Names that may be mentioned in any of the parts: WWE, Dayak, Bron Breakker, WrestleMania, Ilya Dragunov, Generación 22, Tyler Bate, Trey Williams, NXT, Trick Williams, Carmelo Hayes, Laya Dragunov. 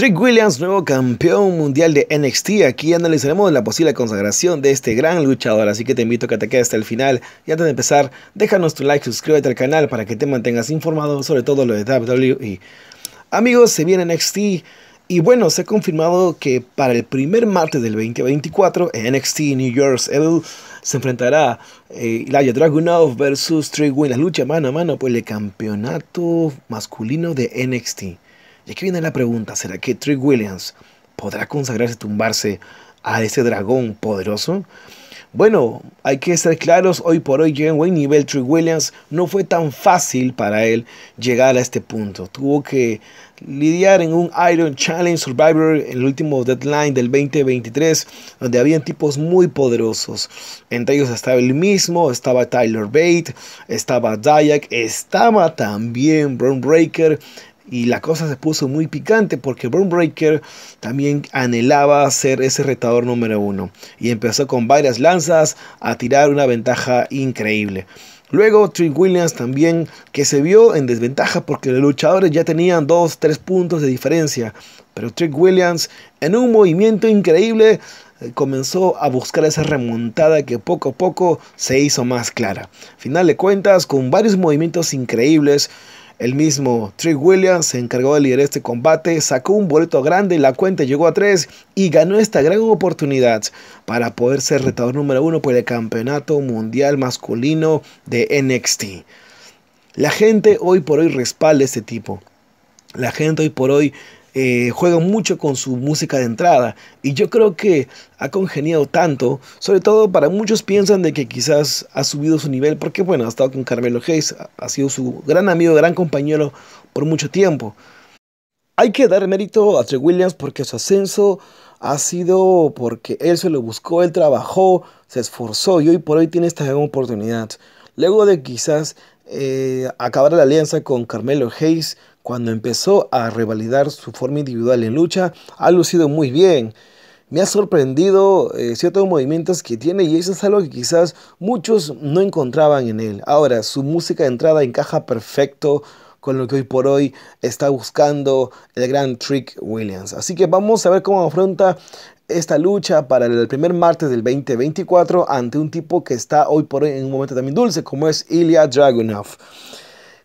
Trick Williams, nuevo campeón mundial de NXT. Aquí analizaremos la posible consagración de este gran luchador, así que te invito a que te quedes hasta el final. Y antes de empezar, déjanos tu like, suscríbete al canal para que te mantengas informado sobre todo lo de WWE. Amigos, se viene NXT y bueno, se ha confirmado que para el primer martes del 2024 en NXT New Year's Evil se enfrentará Laya Dragunov versus Trey Williams, la lucha mano a mano por el campeonato masculino de NXT. Y aquí viene la pregunta, ¿será que Trick Williams podrá consagrarse, tumbarse a ese dragón poderoso? Bueno, hay que ser claros, hoy por hoy llega en buen nivel Trick Williams, no fue tan fácil para él llegar a este punto. Tuvo que lidiar en un Iron Challenge Survivor, el último deadline del 2023, donde habían tipos muy poderosos. Entre ellos estaba él mismo, estaba Tyler Bate, estaba Dayak, estaba también Bron Breakker. Y la cosa se puso muy picante porque Bron Breakker también anhelaba ser ese retador número uno. Y empezó con varias lanzas a tirar una ventaja increíble. Luego Trick Williams también, que se vio en desventaja porque los luchadores ya tenían 2-3 puntos de diferencia. Pero Trick Williams, en un movimiento increíble, comenzó a buscar esa remontada que poco a poco se hizo más clara. Final de cuentas, con varios movimientos increíbles, el mismo Trick Williams se encargó de liderar este combate, sacó un boleto grande, la cuenta llegó a 3 y ganó esta gran oportunidad para poder ser retador número 1 por el campeonato mundial masculino de NXT. La gente hoy por hoy respalda este tipo. La gente hoy por hoy juega mucho con su música de entrada y yo creo que ha congeniado tanto, sobre todo para muchos piensan de que quizás ha subido su nivel porque bueno, ha estado con Carmelo Hayes, ha sido su gran amigo, gran compañero por mucho tiempo. Hay que dar mérito a Trick Williams porque su ascenso ha sido porque él se lo buscó, él trabajó, se esforzó y hoy por hoy tiene esta gran oportunidad. Luego de quizás acabar la alianza con Carmelo Hayes, cuando empezó a revalidar su forma individual en lucha, ha lucido muy bien. Me ha sorprendido ciertos movimientos que tiene y eso es algo que quizás muchos no encontraban en él. Ahora, su música de entrada encaja perfecto con lo que hoy por hoy está buscando el gran Trick Williams. Así que vamos a ver cómo afronta esta lucha para el primer martes del 2024 ante un tipo que está hoy por hoy en un momento también dulce como es Ilya Dragunov.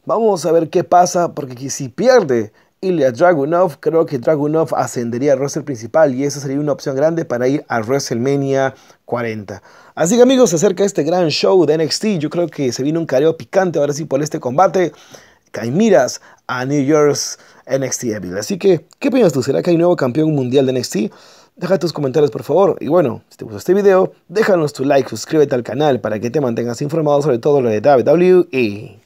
Vamos a ver qué pasa porque si pierde Ilya Dragunov, creo que Dragunov ascendería al roster principal y esa sería una opción grande para ir a WrestleMania 40. Así que amigos, se acerca este gran show de NXT. Yo creo que se viene un careo picante ahora sí por este combate. Hay miras a New Year's NXT Evil. Así que, ¿qué piensas tú? ¿Será que hay nuevo campeón mundial de NXT? Deja tus comentarios por favor. Y bueno, si te gustó este video, déjanos tu like, suscríbete al canal para que te mantengas informado sobre todo lo de WWE.